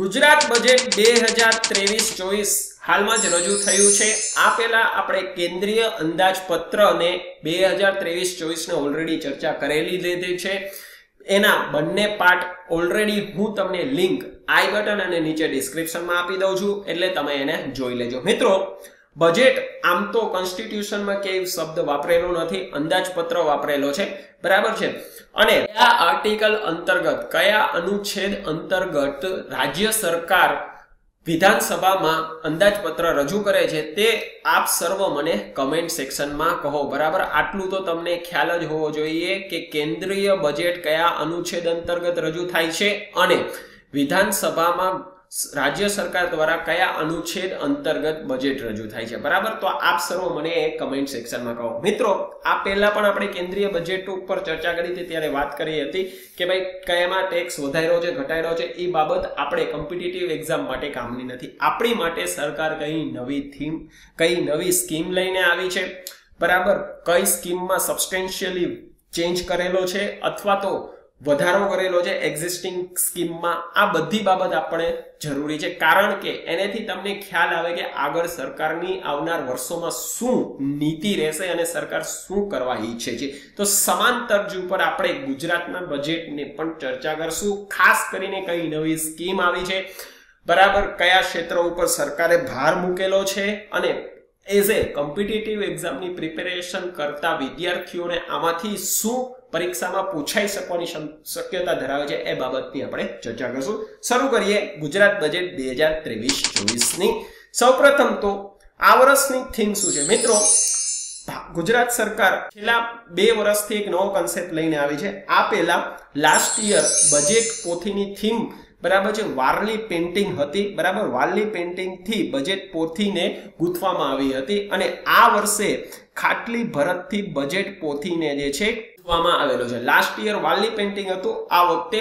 Gujarat budget 2023-24 હાલમાં જ રજૂ થયું છે। આ પહેલા આપણે કેન્દ્રીય અંદાજપત્ર અને 2023-24 ને ઓલરેડી ચર્ચા કરેલી લીધી છે। એના બંને પાર્ટ ઓલરેડી હું તમને લિંક આઈ બટન અને નીચે ડિસ્ક્રિપ્શનમાં આપી દઉં છું, એટલે તમે એને જોઈ લેજો। મિત્રો, બજેટ આમ તો કોન્સ્ટિટ્યુશનમાં કે શબ્દ વાપરેલો નથી, અંદાજપત્ર વાપરેલો છે, બરાબર છે। અને આ આર્ટિકલ અંતર્ગત, કયા અનુચ્છેદ અંતર્ગત રાજ્ય સરકાર વિધાનસભામાં અંદાજપત્ર રજૂ કરે છે તે આપ સર્વ મને કમેન્ટ સેક્શનમાં કહો, બરાબર। આટલું તો તમને ખ્યાલ જ હોવો જોઈએ કે કેન્દ્રીય બજેટ કયા અનુચ્છેદ અંતર્ગત રજૂ થાય છે અને વિધાનસભામાં राज्य सरकार द्वारा क्या अनुच्छेद अंतर्गत बजेट रजू थाय, बराबर। तो आप सर्व मने कमेंट सेक्शन में कहो। मित्रों, आ पहला पण आपणे केंद्रीय बजेट पर चर्चा करी थी त्यारे वात करी हती के भाई कयामां टेक्स वधायरो छे घटायरो छे ए बाबत आपणे कम्पिटिटिव एग्जाम माटे कामनी नथी। आपणी माटे सरकार कई नवी थीम, कई नवी स्कीम लईने आवी छे, बराबर। कई स्कीम में सबस्टेन्शियली चेन्ज करेलो छे अथवा तो वधारो करेलो छे एक्जिस्टिंग स्कीम में। आ बधी बाबत आपणे जरूरी है, कारण के एनेथी तमने ख्याल आवे के आगळ सरकारनी आवनार वर्षोमां शुं नीति रहेशे अने सरकार शुं करवा ईच्छे छे। तो समान तर्ज पर आपणे गुजरातना बजेटने पण चर्चा करशुं, खास करीने कई नवी स्कीम आवी छे, बराबर। कया क्षेत्रों पर सरकारे भार मूकेलो छे अने एज ए कॉम्पिटिटिव एक्जामनी प्रिपेरेशन करता विद्यार्थीओने आमांथी शुं परीक्षा में पूछाई सकवानी शक्यता धरावे छे ए बाबतनी आपणे चर्चा करशुं। शुरू करीए गुजरात बजेट 2023-24 नी। सौप्रथम तो आ वर्षनी थीम शुं छे? मित्रों, गुजरात सरकार छेल्ला 2 वर्षथी एक नवो कन्सेप्ट लईने आवी छे। आ पहेला लास्ट ईयर बजेट पोथीनी थीम, बराबर छे, वारली पेन्टिंग हती, बराबर। वारली पेन्टिंग थी बजेट पोथीने गूंथवामां आवी हती अने आ वर्षे खाटली भरत थी बजेट पोथीने जे छे लास्ट ईयर वाली पेन्टिंग हतुं, आ वखते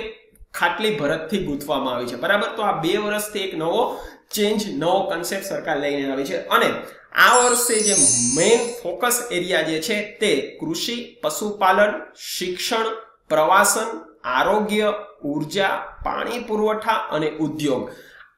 खाटली भरत थी गूंथवामां आवी छे, बराबर। तो आ 2 वर्षथी एक नवो चेन्ज, नवो कन्सेप्ट सरकार लईने आवी छे अने आ वर्षे जे मेन फोकस एरिया जे छे ते कृषि, पशुपालन, शिक्षण, प्रवासन, आरोग्य, ऊर्जा, पाणी पुरवठा अने उद्योग,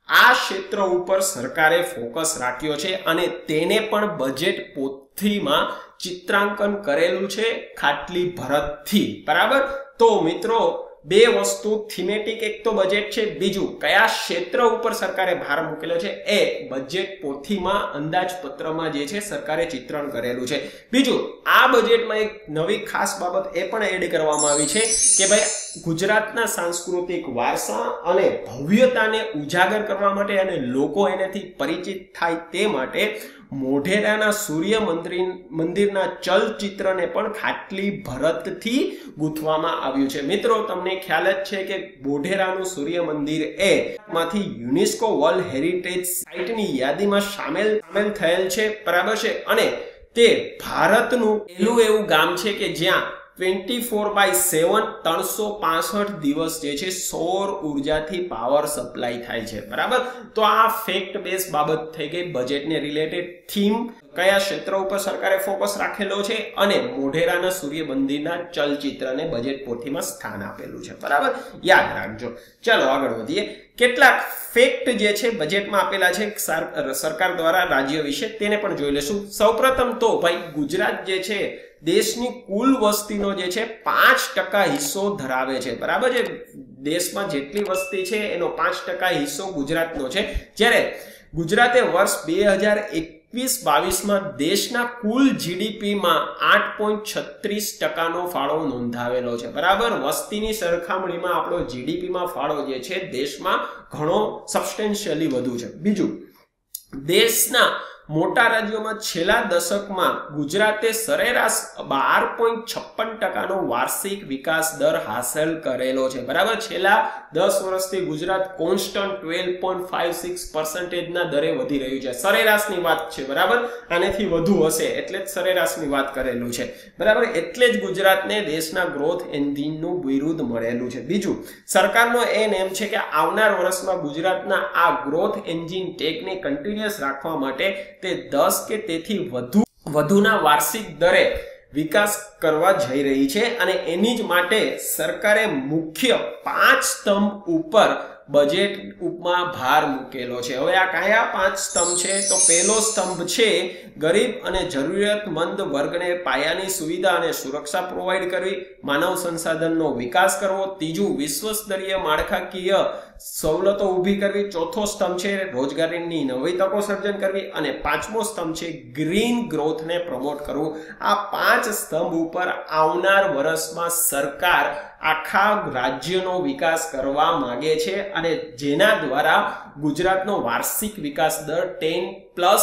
आ क्षेत्र उपर सरकारे फोकस राख्यो छे अने तेने पण बजेट पोथी मां चित्रांकन करेलुं छे खाटली भरत थी, बराबर। तो मित्रों, बे वस्तु थीमेटिक, एक तो बजेट छे, बीजू कया क्षेत्र उपर सरकारे भार मूकेलो छे ए बजेट पोथी मां, अंदाजपत्र मां जे छे सरकारे चित्रण करेलुं छे। बीजू आ बजेट मां एक नवी खास बाबत ए पण एड करवामां आवी छे के भाई गुजरातना सांस्कृतिक वारसा अने भव्यताने उजागर करवा माटे अने लोको एनेथी परिचित थाय ते माटे मोढेराना सूर्य मंदिरना चलचित्रने पण खाटली भरतथी गूंथवामां आव्युं छे। मित्रों, तमने ख्याल ज छे के मोढेरानुं सूर्य मंदिर ए मांथी युनेस्को वर्ल्ड हेरिटेज साइटनी यादीमां सामेल थयेल छे, बराबर छे। अने ते भारतनुं पहेलुं एवुं गाम छे के ज्यां 24/7 365 दिवस जे छे सौर ऊर्जा थी पावर सप्लाय थाय छे, बराबर। तो आ फैक्ट बेस बाबत थई गई बजेट ने रिलेटेड थीम, क्या क्षेत्र उपर सरकारे फोकस राखेलो छे अने मोढेराना सूर्य मंदिरना चलचित्रने बजेट पोथीमां स्थान आपेलुं छे, बराबर, याद राखजो। चलो आगळ वधीए। કેટલાક ફેક્ટ જે છે બજેટમાં આપેલા છે સરકાર દ્વારા રાજ્ય વિશે તેને પણ જોઈ લેશું। સૌપ્રથમ તો ભાઈ ગુજરાત જે છે દેશની કુલ વસ્તીનો જે છે 5% હિસ્સો ધરાવે છે, બરાબર છે। દેશમાં જેટલી વસ્તી છે એનો 5% હિસ્સો ગુજરાતનો છે। જ્યારે ગુજરાતે વર્ષ 2021-22 માં દેશના કુલ જીડીપીમાં 8.36%નો ફાળો નોંધાવેલો છે, બરાબર। વસ્તીની સરખામણીમાં આપણો જીડીપીમાં ફાળો જે છે દેશમાં ઘણો સબસ્ટેન્શિયલી વધુ છે। બીજું, દેશના મોટા રાજ્યોમાં છેલ્લા દશકમાં ગુજરાતે સરેરાશ 12.56%નો વાર્ષિક વિકાસ દર હાંસલ કરેલો છે, બરાબર। છેલ્લા 10 વર્ષથી ગુજરાત કોન્સ્ટન્ટ 12.56%ના દરે વધી રહ્યું છે, સરેરાશની વાત છે, બરાબર। આનાથી વધુ હશે એટલે જ સરેરાશની વાત કરેલું છે, બરાબર। એટલે જ ગુજરાતને દેશના ગ્રોથ એન્જિનનું બિરુદ મળેલું છે। બીજું, સરકારનો એ નેમ છે કે આવનાર વર્ષમાં ગુજરાતના આ ગ્રોથ એન્જિન ટેકને કન્ટિન્યુઅસ રાખવા માટે તે 10 કે તેથી વધુના વાર્ષિક દરે વિકાસ કરવા જઈ રહી છે અને એની જ માટે સરકારે મુખ્ય 5 સ્તંભ ઉપર बजेट उपमा भार मुकेलो छे। हवे आ कया पांच स्तंभ छे तो पहलो स्तंभ छे गरीब अने जरूरतमंद वर्गने पायानी सुविधा अने सुरक्षा प्रोवाइड करवी, मानव संसाधननो विकास करवो, तीजो विश्व स्तरीय माळखाकीय सवलतो ऊभी करवी, चौथो स्तंभ छे रोजगारीनी नवी तको सर्जन करवी अने पांचमो स्तंभ छे ग्रीन ग्रोथ ने प्रमोट करवो। आ पांच स्तंभ उपर आवनार वर्षमां सरकार आखा राज्यनो विकास करवा मांगे छे अने जेना द्वारा गुजरातनो वार्षिक विकास दर 10+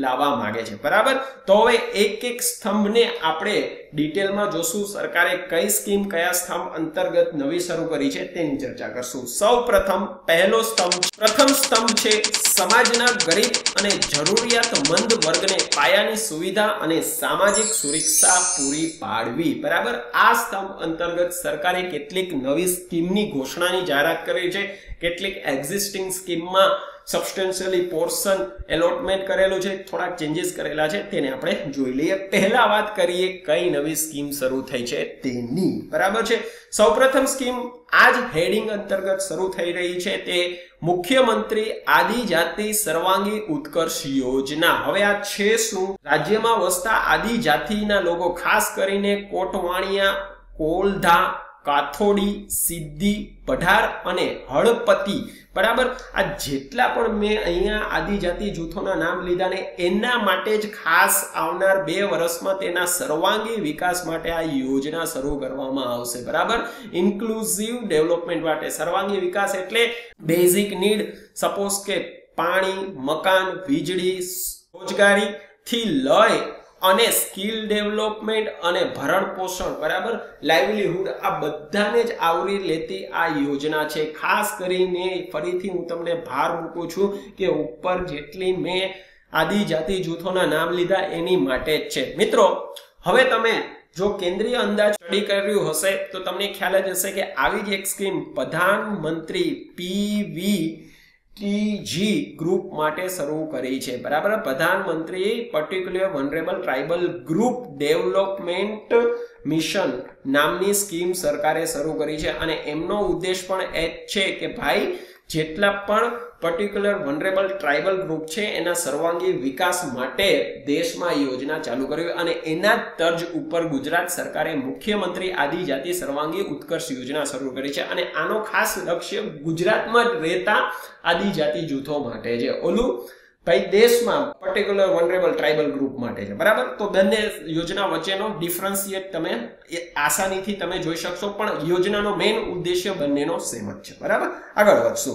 लावा मांगे छे, बराबर। तो हवे एक-एक स्तंभने आपणे डिटेलमां जोशुं। सरकारे कई स्कीम कया स्तंभ अंतर्गत नवी शरू करी छे तेनी चर्चा करशुं। सौप्रथम पहलो स्तंभ, प्रथम स्तंभ छे समाजना गरीब अने जरूरियातमंद वर्गने पायानी सुविधा अने सामाजिक सुरक्षा पूरी पाडवी, बराबर। आ स्तंभ अंतर्गत सरकारे केटलीक नवी स्कीमनी घोषणानी जाहेरात करी छे, केटलीक एक्झिस्टिंग स्कीममां सब्सटेंशियली पोर्शन एलोटमेंट करेलू है, थोड़ा चेंजेस करेला है, तेने आपणे जोई लईए। पहला बात करिए कई नवी स्कीम शुरू थई छे तेनी, बराबर छे। सौप्रथम स्कीम आज हेडिंग अंतर्गत शुरू थई रही छे ते मुख्यमंत्री आदिजाति सर्वांगी उत्कर्ष योजना। हवे आ छे शुं? राज्यमां वसता आदिजातिना लोको खास करीने कोटवाणिया, कोलधा, काथोड़ी, सिद्धी, पढ़ार अने हड़पति, बराबर, आ जेटला पण मैं अहींया आदिजाति जूथोना नाम लीधा ने एना माटे ज खास आवनार 2 वर्षमां तेना सर्वांगी विकास माटे आ योजना शुरू करवामां आवशे, बराबर। इन्क्लुझिव डेवलपमेंट माटे सर्वांगी विकास एटले बेसिक नीड सपोज के पाणी, मकान, वीजळी, रोजगारी थी लय अने स्किल डेवलपमेंट अने भरण पोषण, बराबर, लाइवलीहुड, आ बधाने ज आवरी लेती आ योजना छे। खास करीने फरीथी हूँ तमने भार मूकू छूं के उपर जेटली में आदिजाति जूथोना नाम लीधा एनी माटे ज छे। मित्रों, हवे तमे जो केंद्रीय अंदाज स्टडी कर्यु हशे तो तमने ख्याल ज हशे के आवी ज एक स्कीम प्रधानमंत्री PV जी ग्रुप माटे शुरू करी छे, बराबर। प्रधानमंत्री particular vulnerable tribal group development mission नामनी स्कीम सरकारे शुरू करी छे अने एमनो उद्देश पण ए छे के भाई जेटला पण पर्टिक्युलर वनरेबल ट्राइबल ग्रुप छे एना सर्वांगी विकास माटे देशमां योजना चालू करवी अने एना तर्ज उपर गुजरात सरकारे मुख्यमंत्री आदिजाति सर्वांगी उत्कर्ष योजना शुरू करी छे अने आनो खास लक्ष्य गुजरातमां रहेता आदिजाति जूथो माटे छे। ओलू भाई देशमां पर्टिक्युलर वनरेबल ट्राइबल ग्रुप माटे छे, बराबर। तो बंने योजना वच्चेनो डिफरन्शिएट तमे आसानीथी तमे जोई शकशो पण योजनानो मेन उद्देश्य बंनेनो सेम ज छे, बराबर। आगळ वधशुं।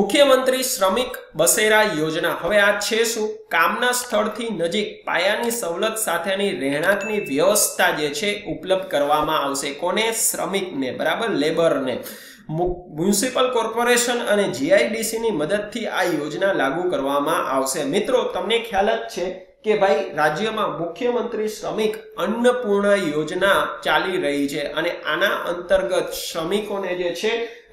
मुख्यमंत्री श्रमिक बसेरा योजना। हवे आ छे शुं? कामना स्थळथी नजीक पायानी सवलत साथेनी રહેણાંકની વ્યવસ્થા જે છે ઉપલબ્ધ કરવામાં આવશે, કોને? શ્રમિકને, બરાબર, લેબરને। म्युनिसिपल कॉर्पोरेशन अने GIDC ની મદદથી આ યોજના લાગુ કરવામાં આવશે। મિત્રો, તમને ખ્યાલ જ છે કે भाई राज्यमां मुख्यमंत्री श्रमिक अन्नपूर्णा योजना चाली रही है अने आना अंतर्गत श्रमिकोने जे छे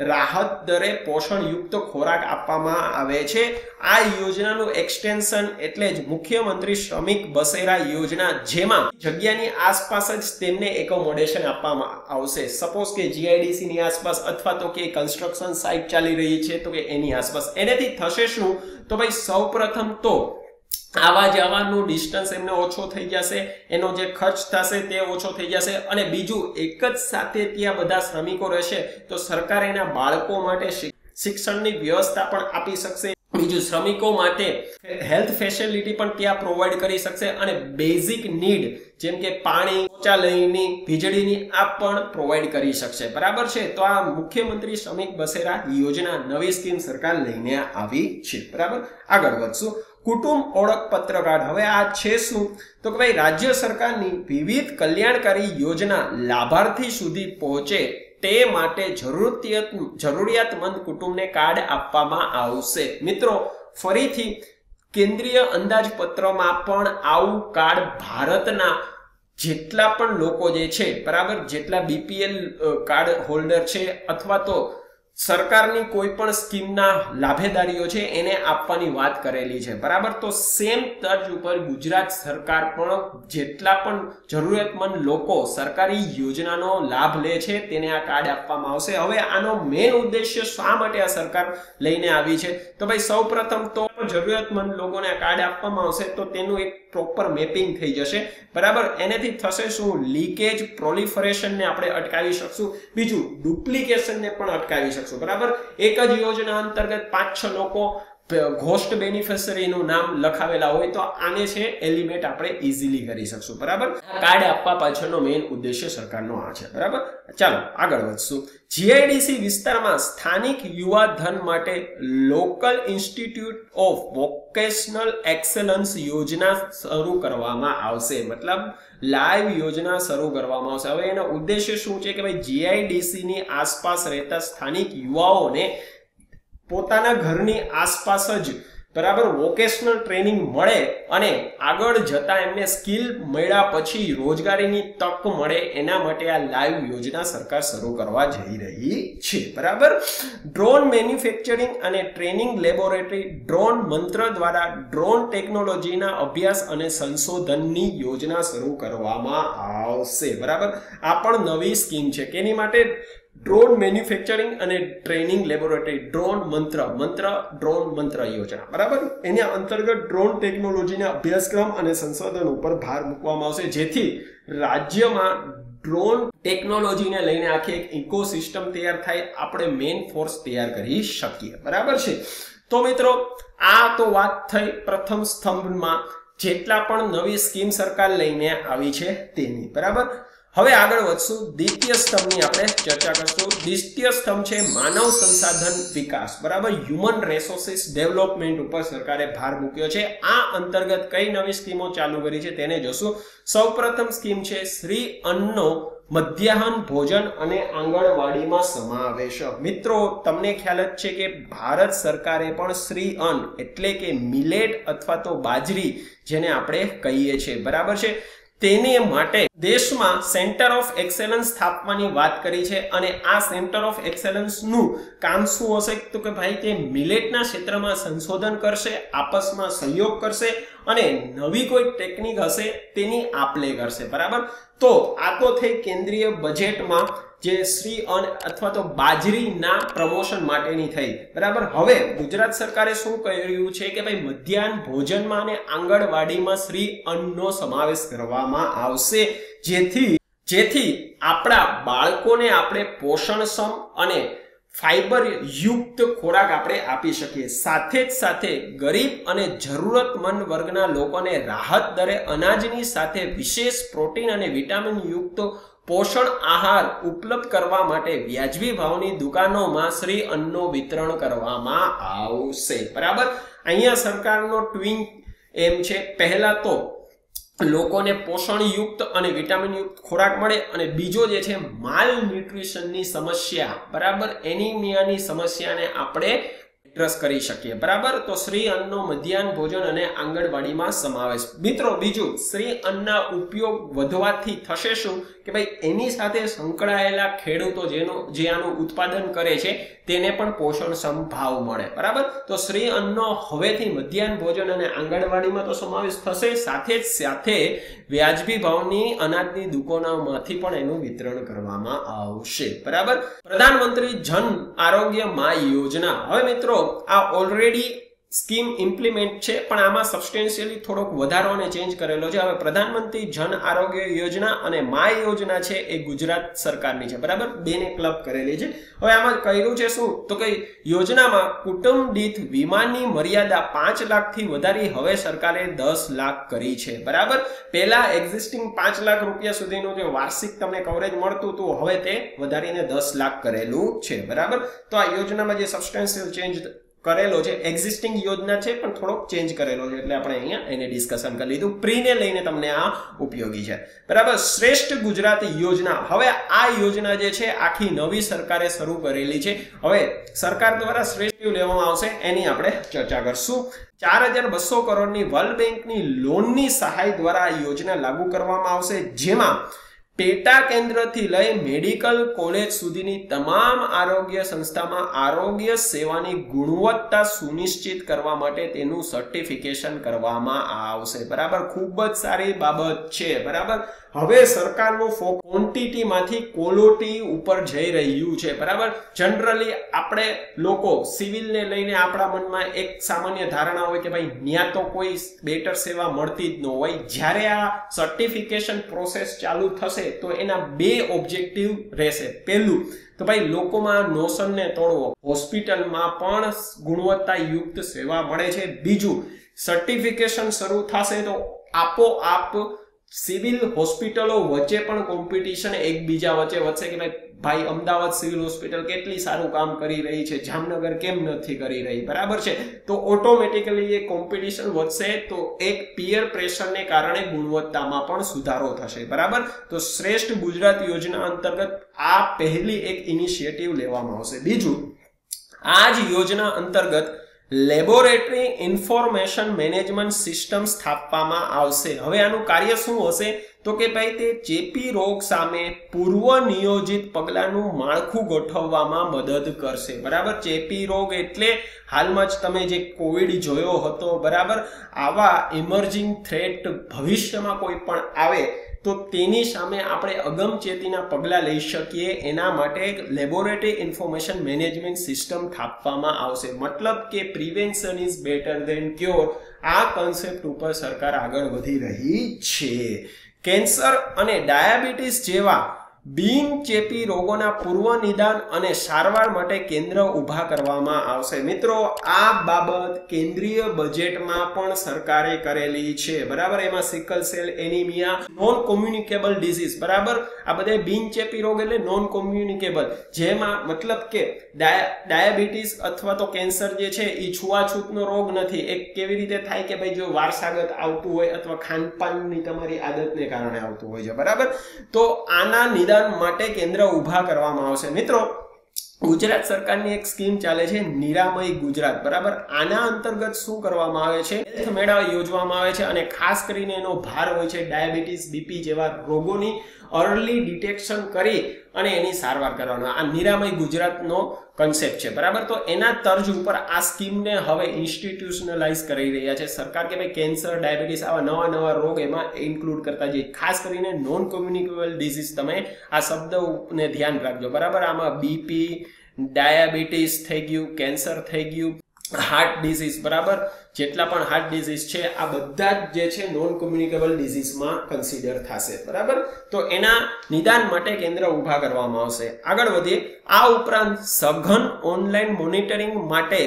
राहत दरे पोषणयुक्त खोराक आपवामां आवे छे। आ योजनानुं एक्सटेन्शन एटले ज मुख्यमंत्री श्रमिक बसेरा योजना, जेमां जग्यानी आसपास ज तेमने एकोमोडेशन आपवामां आवशे। सपोज के GIDC ની आसपास अथवा तो के कंस्ट्रक्शन साइट चाली रही है तो के एनी आसपास, एनेथी थशे शुं? तो भाई सौप्रथम तो आवा जवानो डिस्टन्स एमने ओछो थई जशे, एनो जे खर्च थशे ते ओछो थई जशे अने बीजू एक ज साथे त्या बधा श्रमिको रहेशे तो सरकार एना बाळको माटे शिक्षणनी व्यवस्था पण आपी शकशे, बीजू श्रमिको माटे हेल्थ फेसिलिटी पण त्या प्रोवाइड करी शकशे अने बेसिक नीड જેમ કે પાણી, શૌચાલયની, વીજળીની આ પણ પ્રોવાઇડ કરી શકશે, બરાબર છે। તો આ મુખ્યમંત્રી શ્રમિક બસેરા યોજના નવી સ્કીમ સરકાર લઈને આવી છે, બરાબર। આગળ વધશું। કુટુંબ ઓળખપત્ર કાર્ડ। હવે આ છે શું? તો કે ભાઈ રાજ્ય સરકારની વિવિધ કલ્યાણકારી યોજના લાભાર્થી સુધી પહોંચે તે માટે જરૂરિયાતમંદ કુટુંબને કાર્ડ આપવામાં આવશે। મિત્રો, ફરીથી केंद्रीय अंदाजपत्र में पण आवु कार्ड भारतना जेटला पण लोको जे छे, बराबर, जेटला BPL कार्ड होल्डर छे अथवा तो सरकारनी कोई पण स्कीमना लाभेदारीओ छे एने आपवानी वात करेली छे, बराबर। तो सेम तर्ज उपर गुजरात सरकार पण जेटला पण जरूरतमंद लोको सरकारी योजनानो लाभ ले छे तेने आ कार्ड आपवामां आवशे। हवे आनो मेन उद्देश्य शा माटे आ सरकार लईने आवी छे? तो भाई सौप्रथम तो जरूरतमंद लोकोने आ कार्ड आपवामां आवशे तो तेनुं एक प्रोपर मेपिंग थई जशे, बराबर। एनेथी थशे शुं? लीकेज प्रोलिफरेशन ने आपणे अटकावी शकशुं, बीजुं डुप्लिकेशन ने पण अटकावी शकशुं, बराबर। एक ज योजना अंतर्गत 5-6 लोको घोस्ट बेनिफिशियरी નું નામ લખાવેલા હોય તો આને છે એલિમેન્ટ આપણે ઈઝીલી કરી શકશું, બરાબર। કાર્ડ આપવા પાછળનો મેઈન ઉદ્દેશ્ય સરકારનો આ છે, બરાબર। ચાલો આગળ વધશું। GIDC વિસ્તારમાં સ્થાનિક યુવા ધન માટે local institute of vocational excellence યોજના શરૂ કરવામાં આવશે, મતલબ લાઈવ યોજના શરૂ કરવામાં આવશે। હવે એનો ઉદ્દેશ્ય શું છે કે ભાઈ GIDC ની આસપાસ રહેતા સ્થાનિક યુવાઓને પોતાના ઘરની આસપાસ જ, બરાબર, વોકેશનલ ટ્રેનિંગ મળે અને આગળ જતા એમને સ્કિલ મળ્યા પછી રોજગારીની તક મળે એના માટે આ લાઈવ યોજના સરકાર શરૂ કરવા જઈ રહી છે, બરાબર। ડ્રોન મેન્યુફેક્ચરિંગ અને ટ્રેનિંગ લેબોરેટરી ડ્રોન મંત્ર દ્વારા ડ્રોન ટેકનોલોજીના અભ્યાસ અને સંશોધનની યોજના શરૂ કરવામાં આવશે, બરાબર। આ પણ નવી સ્કીમ છે, કેની માટે? ड्रोन मैन्युफेक्चरिंग अने ट्रेनिंग लेबोरेटरी ड्रोन ड्रोन मंत्र योजना, बराबर। एना अंतर्गत ड्रोन टेक्नोलॉजी अभ्यासक्रम और संशोधन पर भार मूकवामां आवशे, जेथी राज्य में ड्रोन टेक्नोलॉजी ने लईने आखी एक इकोसिस्टम तैयार थाय, आपणे मेन फोर्स तैयार करी शकीए, बराबर छे। तो मित्रों आ तो वात थई प्रथम स्तंभ में जेटला पण नवी स्कीम सरकार लईने आवी छे तेनी, बराबर। હવે આગળ વધશું, દ્વિતીય સ્તંભની આપણે ચર્ચા કરશું। દ્વિતીય સ્તંભ છે માનવ સંસાધન વિકાસ, બરાબર, હ્યુમન રિસોર્સિસ ડેવલપમેન્ટ ઉપર સરકારે ભાર મૂક્યો છે। આ અંતર્ગત કઈ નવી સ્કીમો ચાલુ કરી છે તેને જોશું। સૌપ્રથમ સ્કીમ છે શ્રી અન્નનો મધ્યાહન ભોજન અને આંગણવાડીમાં સમાવેશ। મિત્રો તમને ખ્યાલ જ છે કે ભારત સરકારે પણ શ્રી અન્ન એટલે કે મિલેટ અથવા તો બાજરી જેને આપણે કહીએ છીએ, બરાબર છે, તેને માટે દેશમાં સેન્ટર ઓફ એક્સેલન્સ સ્થાપવાની વાત કરી છે। અને આ સેન્ટર ઓફ એક્સેલન્સનું કામ શું હશે? તો કે ભાઈ તે મિલેટના ક્ષેત્રમાં સંશોધન કરશે, આપસમાં સહયોગ કરશે અને નવી કોઈ ટેકનિક હશે તેની આપલે કરશે, બરાબર। તો આ તો થઈ કેન્દ્રીય બજેટમાં જે શ્રી અન્ન અથવા તો બાજરીના પ્રમોશન માટેની થઈ, બરાબર। હવે ગુજરાત સરકારે શું કહી રહ્યું છે કે ભાઈ મધ્યાહન ભોજનમાં અને આંગણવાડીમાં શ્રી અન્નનો સમાવેશ કરવામાં આવશે, જેથી આપણા બાળકોને આપણે પોષણક્ષમ અને फाइबर युक्त खोराक आपणे आपी शकीए, साथे साथे गरीब अने जरूरतमंद वर्गना लोकोने राहत दरे अनाजनी साथे विशेष प्रोटीन अने विटामिन युक्त पोषण आहार उपलब्ध करवा माटे व्याजबी भावनी दुकानोमां श्री अन्ननो वितरण करवामां आवशे, बराबर। अहींया सरकारनो ट्विन एम छे, पहेला तो लोकोने पोषण युक्त अने विटामिन युक्त खोराक मळे अने बीजो जे छे माल न्यूट्रिशननी समस्या, बराबर, एनीमियानी समस्याने आपणे एड्रेस करी शकीए, बराबर। तो श्री अन्ननो मध्याह्न भोजन अने आंगणवाडीमां समावेश। मित्रों बीजो श्री अन्नना उपयोग वधवाथी थशे शुं के भाई एनी साथे संकळायेला खेडूतो जे आनुं उत्पादन करे छे तेने पण पोषणक्षम भाव मळे, बराबर। तो श्री अन्ननो हवेथी मध्याह्न भोजन अने आंगणवाडीमां तो समावेश थशे, साथे ज साथे व्याजबी भावनी अनाजनी दुकानोमांथी पण एनुं वितरण करवामां आवशे, बराबर। प्रधानमंत्री जन आरोग्य योजना। हवे मित्रों आ ऑलरेडी स्कीम इम्प्लिमेंट छे पण आमां सबस्टेंशियली थोड़ोक वधारो ने चेन्ज करेलो छे। हवे प्रधानमंत्री जन आरोग्य योजना अने माय योजना छे ए गुजरात सरकारनी छे, बराबर, बेने क्लब करेली छे। हवे आमां कर्युं छे शुं तो के योजनामां कुटुंब दीठ वीमानी मर्यादा 5 लाख थी वधारी हवे सरकारे 10 लाख करी छे, बराबर। पहेला एक्झिस्टिंग 5 लाख रूपिया सुधीनुं जे वार्षिक तमने कवरेज मळतुं तो हवे ते वधारीने 10 लाख करेलुं छे, बराबर। तो आ योजनामां जे सबस्टेंशियल चेन्ज करेलो छे, एक्जिस्टिंग योजना छे पण थोड़ो चेन्ज करेलो छे एटले आपणे अहींया एने डिस्कशन करी लीधुं। प्रीने लईने तमने आ उपयोगी छे, बराबर। श्रेष्ठ गुजरात योजना। हवे आ योजना जे छे आखी नवी सरकारे शरू करेली छे। हवे सरकार द्वारा श्रेष्ठ लेवामां आवशे एनी आपणे चर्चा करशुं। 4,200 करोड़ वर्ल्ड बैंक नी लोन नी सहाय द्वारा योजना लागू करवामां आवशे, जेमां પેટા કેન્દ્રથી લઈ મેડિકલ કોલેજ સુધીની તમામ આરોગ્ય સંસ્થામાં આરોગ્ય સેવાની ગુણવત્તા સુનિશ્ચિત કરવા માટે તેનું સર્ટિફિકેશન કરવામાં આવશે. બરાબર, ખૂબ જ સારી બાબત છે. બરાબર, હવે સરકારનું ફોકસ ક્વોન્ટિટીમાંથી ક્વોલિટી ઉપર જઈ રહ્યું છે. બરાબર, જનરલી આપણે લોકો સિવિલને લઈને આપણા મનમાં એક સામાન્ય ધારણા હોય કે ભાઈ ત્યાં તો કોઈ બેટર સેવા મળતી જ ન હોય. જ્યારે આ સર્ટિફિકેશન પ્રોસેસ ચાલુ થશે तो एना बे ऑब्जेक्टिव रहेशे. पहेलुं तो भाई लोको में नोशन ने तोड़वो, हॉस्पिटल में पण गुणवत्ता युक्त सेवा मळे छे. बीजू सर्टिफिकेशन शुरू थशे तो आपोआप सिविल हॉस्पिटलों वच्चे पण कॉम्पिटिशन एकबीजा वच्चे वधशे के भाई अमदावाद सिविल हॉस्पिटल केटली सारू काम करी रही है, जामनगर केम नथी करी रही. बराबर छे, तो ऑटोमेटिकली ये कॉम्पिटिशन वधशे तो एक पीयर प्रेशर ने कारणे गुणवत्ता में पण सुधारो थशे. बराबर, तो श्रेष्ठ गुजरात योजना अंतर्गत आ पहली एक इनिशिएटिव लेवामां आवशे. बीजू आज योजना अंतर्गत लेबोरेटरी इन्फॉर्मेशन मैनेजमेंट सिस्टम स्थापवामां आवशे. हवे आनुं कार्य शुं हशे तो के भाई ते चेपी रोग सामे पूर्व नियोजित पगलानुं माळखुं गोठववामां मदद करशे. बराबर, चेपी रोग एटले हालमां ज तमे जे कोविड जोयो हतो. बराबर, आवा इमर्जिंग थ्रेट भविष्यमां कोई पण आवे तो तेनी सामे आपणे अगमचेतीना पगला लई शकीए एना माटे लेबोरेटरी इन्फॉर्मेशन मैनेजमेंट सिस्टम थापवामां आवशे. मतलब के prevention is better than cure आ कॉन्सेप्ट उपर सरकार आगळ वधी रही छे. कैंसर अने डायाबीटीस जेवा बीन चेपी रोगोना पूर्व निदान अने सारवार माटे केंद्र उभा करवामां आवशे. मित्रों आ बाबत केंद्रीय बजेट मां पण सरकारे करेली छे. बराबर, एमां sickle cell anaemia, non communicable disease. बराबर, आ बधे बीन चेपी रोग एटले नॉन कम्युनिकेबल, जेमां मतलब के डायाबीटीस अथवा तो कैंसर जे छे ई छुआछूतनो रोग नथी. एक केवी रीते थाय के भाई जो वारसागत आवतुं होय अथवा खानपाननी तमारी आदतने कारणे आवतुं होय छे. बराबर, तो आना माटे केंद्र उभा करवामां आवशे. मित्रों गुजरात सरकारनी एक स्कीम चाले छे निरामय गुजरात. बराबर, आना अंतर्गत शुं करवामां आवे छे, हेल्थ मेळा योजवामां आवे छे अने खास करीने एनो भार होय छे डायाबेटिस, बीपी जेवा रोगोनी अर्ली डिटेक्शन करी अने एनी सारवार करवानो. आ निरामय गुजरातनो कॉन्सेप्ट छे. बराबर, तो एना तर्ज उपर आ स्कीमने हवे इंस्टिट्यूशनलाइज करी रह्या छे सरकार के भाई कैंसर, डायाबेटिस आवा नवा नवा रोग एमां इन्क्लूड करता जे खास करीने नॉन कम्युनिकेबल डिजीज. तमे आ शब्दने ध्यान राखजो. बराबर, आमां बीपी, डायाबेटिस थई गयुं, कैंसर थई गयुं, हार्ट डिजीज. बराबर, जेटला पण हार्ट डिजीज छे आ बधा जे छे नॉन कम्युनिकेबल डिजीज मां कन्सिडर थशे. बराबर, तो एना निदान माटे केंद्र ઊભા કરવામાં આવશે. આગળ વધીએ. આ ઉપરાંત સઘન ઓનલાઈન મોનિટરિંગ માટે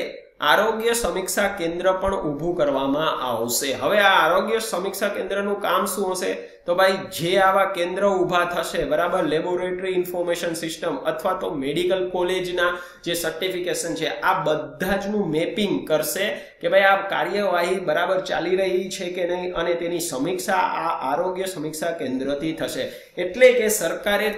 આરોગ્ય સમીક્ષા કેન્દ્ર પણ ઊભું કરવામાં આવશે. હવે આ આરોગ્ય સમીક્ષા કેન્દ્રનું કામ શું હશે तो भाई जे आवा केंद्र उभा थशे. बराबर, लेबोरेटरी इन्फॉर्मेशन सिस्टम अथवा तो मेडिकल कॉलेज ना जे सर्टिफिकेशन छे आ बधाजनु मेपिंग करशे के भाई आ कार्यवाही बराबर चाली रही छे के नहीं अने तेनी समीक्षा आ आरोग्य समीक्षा केंद्रथी थशे. एटले के सरकारे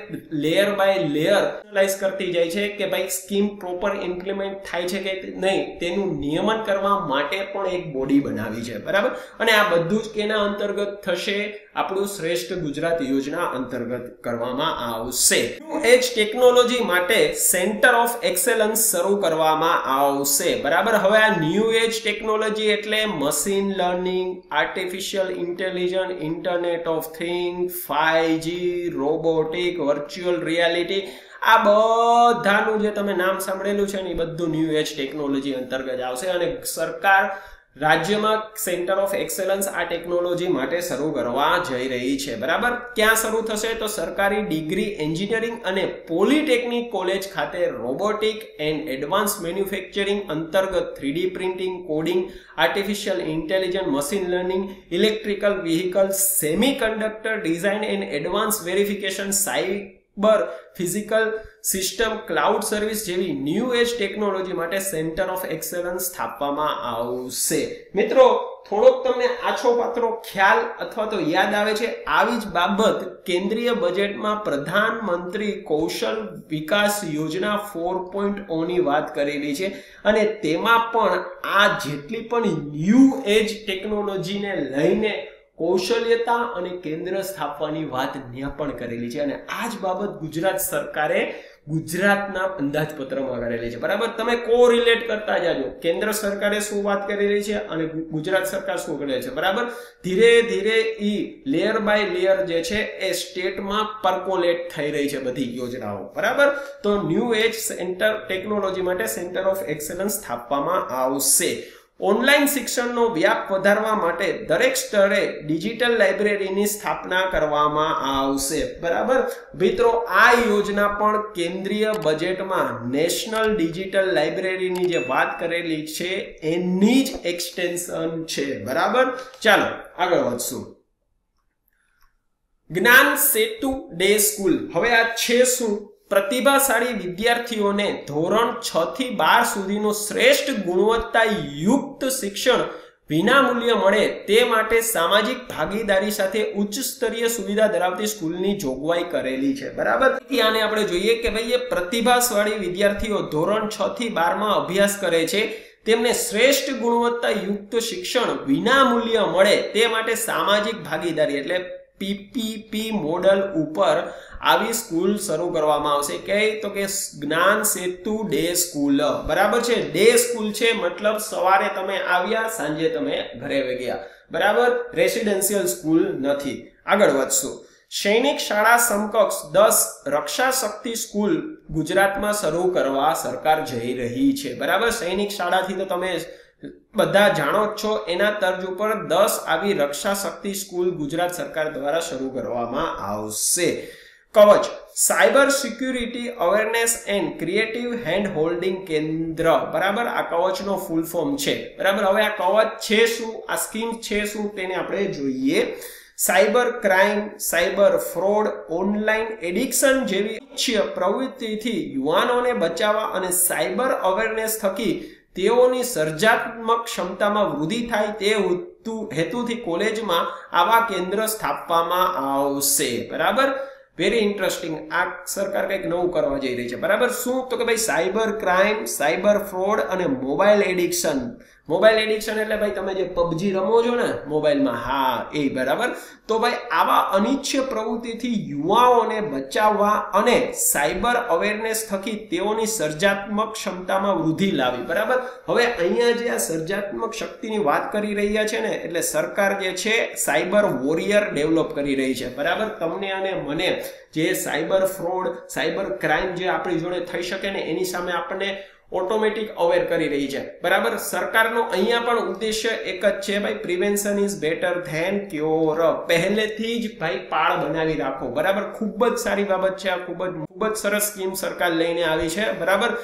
लेयर बाय लेयर एनालाइज करती जाय छे के भाई स्कीम प्रोपर इम्प्लिमेंट थाय छे के नहीं तेनु नियमन करवा माटे पण एक बॉडी बनावी छे. बराबर, अने आ बधुं ज केना अंतर्गत थशे आपणो श्रेष्ठ गुजरात योजना अंतर्गत करवामां आवशे. न्यू एज टेक्नोलॉजी माटे सेंटर ऑफ एक्सेलन्स शुरू करवामां आवशे. बराबर, हवे आ न्यू एज टेक्नोलॉजी एटले machine learning, artificial intelligence, internet of thing, 5G, robotic, virtual reality आ बधानुं जे तमे नाम सांभळेલું છે ને એ બધું न्यू एज टेक्नोलॉजी अंतर्गत आवशे अने सरकार राज्य में सेंटर ऑफ एक्सेलन्स आ टेक्नोलॉजी माटे शुरू करवा जई रही है. बराबर, क्या शुरू थशे तो सरकारी डिग्री एंजीनियरिंग अने पॉलिटेक्निक कॉलेज खाते रोबोटिक एंड एडवांस मेन्युफेक्चरिंग अंतर्गत 3D printing, coding, artificial intelligence, machine learning, electrical vehicle, semiconductor design and advance verification, cyber physical system, cloud service जेवी न्यू एज टेक्नोलॉजी माटे सेंटर ऑफ एक्सेलन्स स्थापवामां आवशे. मित्रों थोड़ोक तमने आछो पात्रो ख्याल अथवा तो याद आवे छे. आवी ज बाबत केंद्रीय बजेट में प्रधानमंत्री कौशल विकास योजना 4.0 नी वात करेली छे अने तेमां पण आ जेटली पण न्यू एज टेक्नोलॉजी ने लईने कौशल्यता अने केंद्र स्थापवानी वात न्या पण करेली छे अने आज बाबत गुजरात सरकारे गुजरातना अंदाजपत्रमां करेली छे। बराबर तमे कोरिलेट करता जाजो, केंद्र सरकारे शुं वात करेली छे अने गुजरात सरकार शुं करे छे। बराबर धीरे धीरे ई लेयर बाय लेयर जे छे ए स्टेटमां परकोलेट थई रही छे बधी योजनाओ। बराबर तो न्यू एज सेंटर टेक्नोलॉजी माटे सेंटर ऑफ एक्सेलन्स स्थापवामां आवशे। ऑनलाइन शिक्षण नो व्याप वधारवा माटे दरेक स्तरे डिजिटल लाइब्रेरी नी स्थापना करवामां आवशे। बराबर मित्रों आ योजना पण केंद्रीय बजेट में नेशनल डिजिटल लाइब्रेरी नी जे वात करेली छे एनी ज एक्सटेंशन छे। बराबर चलो आगळ वधशुं। ज्ञान सेतु डे स्कूल हवे आ छे शुं? प्रतिभाशाળી विद्यार्थीઓને ધોરણ 6 થી 12 સુધીનો શ્રેષ્ઠ ગુણવત્તાયુક્ત શિક્ષણ વિનામૂલ્ય મળે તે માટે સામાજિક ભાગીદારી સાથે ઉચ્ચ સ્તરીય સુવિધા ધરાવતી સ્કૂલની જોગવાઈ કરેલી છે। બરાબર તેથી આને આપણે જોઈએ કે ભાઈ એ પ્રતિભાશાળી વિદ્યાર્થીઓ ધોરણ 6 થી 12 માં અભ્યાસ કરે છે તેમને શ્રેષ્ઠ ગુણવત્તાયુક્ત શિક્ષણ વિનામૂલ્ય મળે તે માટે સામાજિક ભાગીદારી એટલે पीपीपी मॉडल ऊपर आवी स्कूल शुरू करवामां आवशे। कई तो के ज्ञान सेतु डे स्कूल। बराबर छे, डे स्कूल छे मतलब सवारे तमे आव्या सांजे तमे घरे वे गया। बराबर रेसिडेंशियल स्कूल नथी। आगळ वधशुं। सैनिक शाला समकक्ष 10 रक्षा शक्ति स्कूल गुजरात में शुरू करवा सरकार जई रही छे। बराबर सैनिक शाला थी तो तमे बधा जाणो छो एना तर्ज पर 10 आवी रक्षा शक्ति स्कूल गुजरात सरकार द्वारा शुरू करवामां आवशे। कवच cyber security awareness and creative hand holding केंद्र। बराबर आ कवच नो फूल फॉर्म छे। बराबर हवे आ कवच छे शुं, आ स्कीम छे शुं तेने आपणे जोईए। Cyber crime, cyber fraud, online addiction जेवी प्रवृत्तिथी युवानोने बचाववा अने साइबर अवेरनेस थकी તેઓની સર્જનાત્મક ક્ષમતામાં વૃદ્ધિ થાય તે હેતુથી કોલેજમાં આવા કેન્દ્ર સ્થાપવામાં આવશે। બરાબર વેરી ઇન્ટરેસ્ટિંગ, આ સરકાર કંઈક નવું કરવા જઈ રહી છે। બરાબર શું તો કે ભાઈ સાયબર ક્રાઇમ, સાયબર ફ્રોડ અને મોબાઈલ એડિક્શન। મોબાઈલ એડિક્શન એટલે ભાઈ તમે જે પબજી રમો છો ને મોબાઈલમાં, હા એ બરાબર। તો ભાઈ આવા અનિચ્છનીય પ્રવૃત્તિથી યુવાઓને બચાવવા અને સાયબર અવેરનેસ થકી તેઓની સર્જનાત્મક ક્ષમતામાં વૃદ્ધિ લાવી। બરાબર હવે અહીંયા જે આ સર્જનાત્મક શક્તિની વાત કરી રહ્યા છે ને એટલે સરકાર જે છે સાયબર વોરિયર ડેવલપ કરી રહી છે। બરાબર તમને અને મને જે સાયબર ફ્રોડ, સાયબર ક્રાઇમ જે આપણી જોડે થઈ શકે ને એની સામે આપણને ऑटोमेटिक अवेर करी रही है। बराबर सरकार नो अहींया पण उद्देश्य एक ज छे भाई prevention is better than cure. पहले थी ज भाई पाळ बनावी राखो। बराबर खूब ज सारी बाबत छे, आ खूब ज सरस स्कीम सरकार लईने आवी छे। बराबर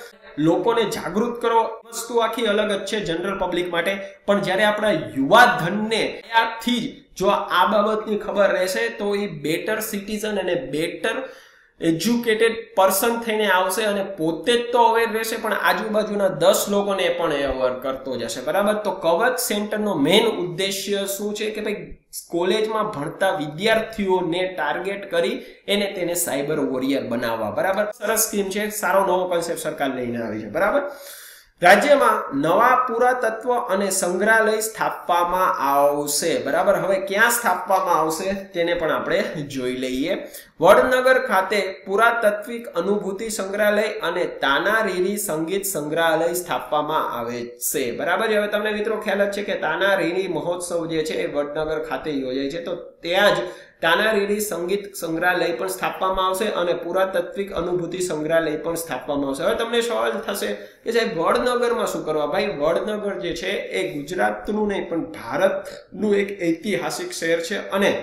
लोकोने जागृत करो, वस्तु आखी अलग ज छे जनरल पब्लिक माटे, पण ज्यारे आपणा युवा धनने आथी ज जो आ बाबतनी खबर रहेशे तो ए बेटर सिटीजन अने बेटर एज्युकेटेड पर्सन थईने आवशे अने पोते ज तो अवेर रहेशे पण आजुबाजुना 10 लोकोने पण अवेर करतो जशे। बराबर तो कवच सेंटरनो मेन उद्देश्य शुं छे के भाई કોલેજમાં ભણતા વિદ્યાર્થીઓને ટાર્ગેટ કરી એને તેને સાયબર વોરિયર બનાવવા। બરાબર સરસ સ્કીમ છે, સારો નવો કોન્સેપ્ટ સરકાર લઈને આવી છે। બરાબર राज्यमां नवा पुरातत्व अने संग्रहालय स्थापवामां आवशे। बराबर हवे क्या स्थापवामां आवशे तेने पण आपणे जोई लईए। वडनगर खाते पुरातत्विक अनुभूति संग्रहालय अने ताना रीरी संगीत संग्रहालय स्थापवामां आवशे। बराबर हवे तमने मित्रों ख्याल छे के ताना रीरी महोत्सव जे छे वडनगर खाते योजाय छे तो त्यां ज ताना रीरी संगीत संग्रहालय पण स्थापवामां आवशे अने पुरातत्विक अनुभूति संग्रहालय पण स्थापवामां आवशे। हवे तमने सवाल थशे के साहेब वडनगरमां शुं करवा? भाई वडनगर जे छे ए गुजरातनुं नहीं पण भारतनुं एक ऐतिहासिक शहर छे अने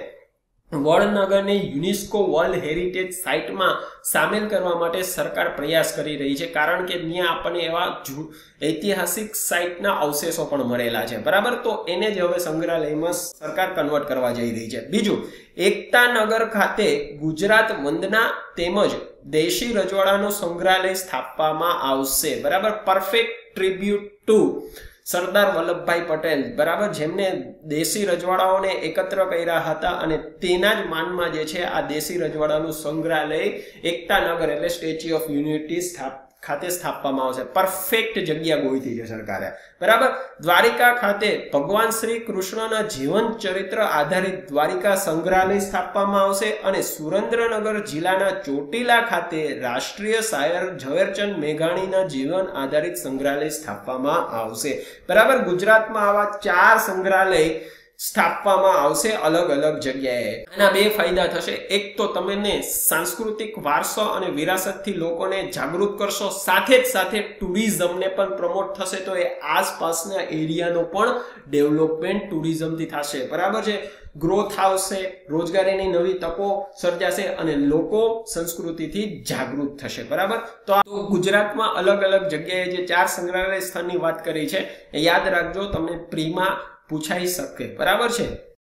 वडनगर ने युनेस्को वर्ल्ड हेरिटेज साइट में शामिल करवा माटे सरकार प्रयास करी रही है कारण के त्यां आपणे एवा ऐतिहासिक साइटना अवशेषो पण मळेला छे। बराबर तो एने ज हवे संग्रहालयमां सरकार कन्वर्ट करवा जई रही है। बीजू एकता नगर खाते गुजरात वंदना तेमज देशी रजवाड़ानो संग्रहालय स्थापवामां आवशे। बराबर perfect tribute to Sardar Vallabhbhai Patel. बराबर जेमने देशी रजवाड़ाओने एकत्र कर्या हता अने तेना ज मानमां जे छे आ देशी रजवाड़ानुं संग्रहालय एकता नगर एटले स्टेच्यू ऑफ यूनिटी स्थाप खाते स्थापवामां आवशे। परफेक्ट जग्या गोई थी छे सरकारे, बराबर। द्वारिका खाते भगवान श्री कृष्णना जीवन चरित्र आधारित द्वारिका संग्रहालय स्थापवामां आवशे अने सुरेन्द्रनगर जिल्लाना चोटीला खाते राष्ट्रीय शायर झवेरचंद मेघाणीना जीवन आधारित संग्रहालय स्थापवामां आवशे, बराबर। गुजरातमां आवा 4 संग्रहालय स्थापवामां आवशे अलग अलग जग्याए। आना बे फायदा थशे, एक तो तमने सांस्कृतिक वारसो अने विरासतथी लोकोने जागृत करशो, साथे साथे टूरिज्मने पण प्रमोट थशे, तो ए आसपासना एरियानो पण डेवलपमेंट टूरिज्मथी थशे, बराबर छे। ग्रोथ आवशे, रोजगारीनी नवी तको सर्जाशे अने लोको संस्कृतिथी जागृत थशे, बराबर। तो गुजरातमां अलग अलग जग्याए जे 4 संग्रहालय स्थाननी वात करी छे, याद राखजो, तमने प्रीमा पूछाई सके, बराबर छे।